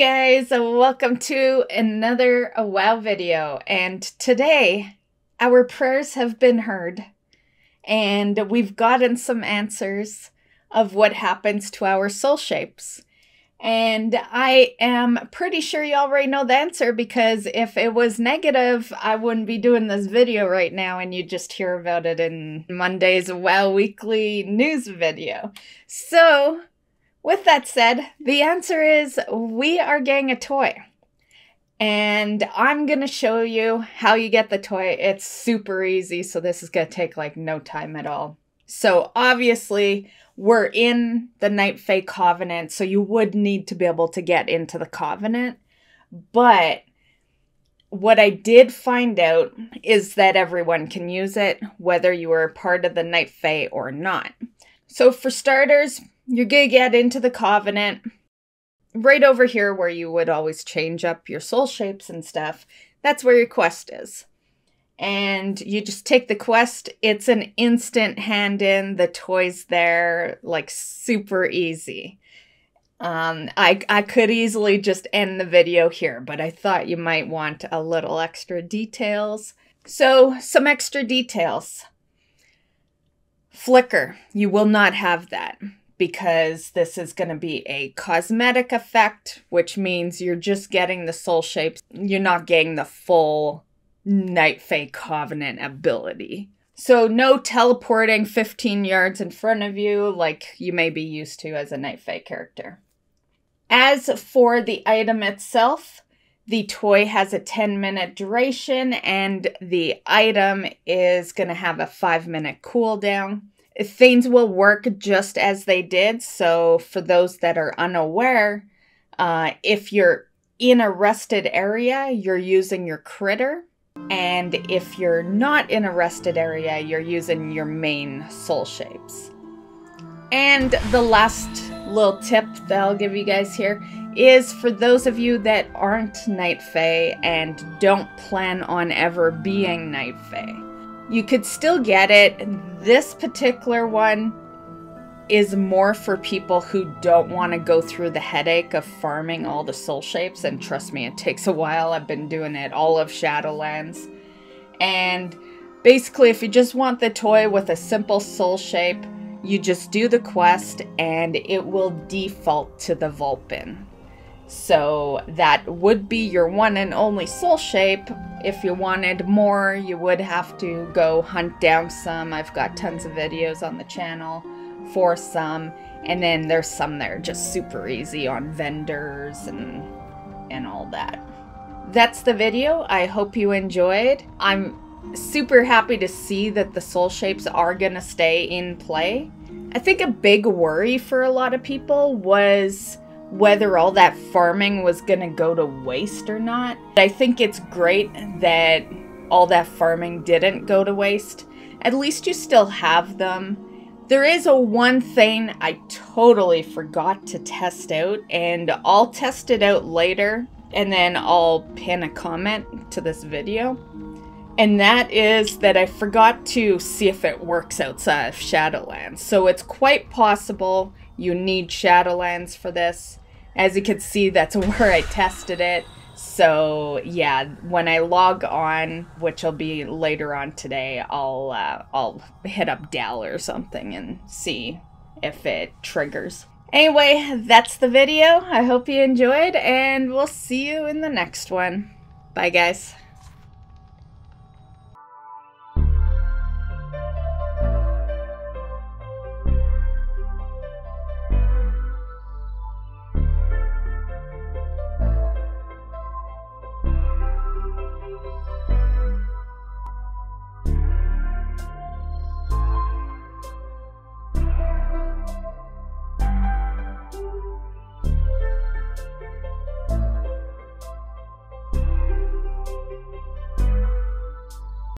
guys, welcome to another WOW video, and today our prayers have been heard and we've gotten some answers of what happens to our soul shapes. And I am pretty sure you already know the answer, because if it was negative, I wouldn't be doing this video right now and you just hear about it in Monday's WOW Weekly news video. So with that said, the answer is we are getting a toy. And I'm going to show you how you get the toy. It's super easy, so this is going to take like no time at all. So obviously, we're in the Night Fae Covenant, so you would need to be able to get into the Covenant. But what I did find out is that everyone can use it, whether you are part of the Night Fae or not. So for starters, you're going to get into the Covenant. Right over here where you would always change up your soul shapes and stuff, that's where your quest is. And you just take the quest. It's an instant hand-in. The toy's there, like, super easy. I could easily just end the video here, but I thought you might want a little extra details. So, some extra details. Flicker. You will not have that, because this is going to be a cosmetic effect, which means you're just getting the soul shapes. You're not getting the full Night Fae Covenant ability. So no teleporting 15 yards in front of you like you may be used to as a Night Fae character. As for the item itself, the toy has a 10-minute duration and the item is going to have a 5-minute cooldown. Things will work just as they did, so for those that are unaware, if you're in a rested area, you're using your critter. And if you're not in a rested area, you're using your main soul shapes. And the last little tip that I'll give you guys here is for those of you that aren't Night Fae and don't plan on ever being Night Fae, you could still get it. This particular one is more for people who don't want to go through the headache of farming all the soul shapes. And trust me, it takes a while. I've been doing it all of Shadowlands. And basically, if you just want the toy with a simple soul shape, you just do the quest and it will default to the Vulpin. So that would be your one and only soul shape. If you wanted more, you would have to go hunt down some. I've got tons of videos on the channel for some, and then there's some that are just super easy on vendors and all that. That's the video. I hope you enjoyed. I'm super happy to see that the soul shapes are gonna stay in play. I think a big worry for a lot of people was whether all that farming was gonna go to waste or not. I think it's great that all that farming didn't go to waste. At least you still have them. There is one thing I totally forgot to test out, and I'll test it out later, and then I'll pin a comment to this video. And that is that I forgot to see if it works outside of Shadowlands. So it's quite possible you need Shadowlands for this. As you can see, that's where I tested it. So yeah, when I log on, which will be later on today, I'll hit up Dal or something and see if it triggers. Anyway, that's the video. I hope you enjoyed, and we'll see you in the next one. Bye, guys.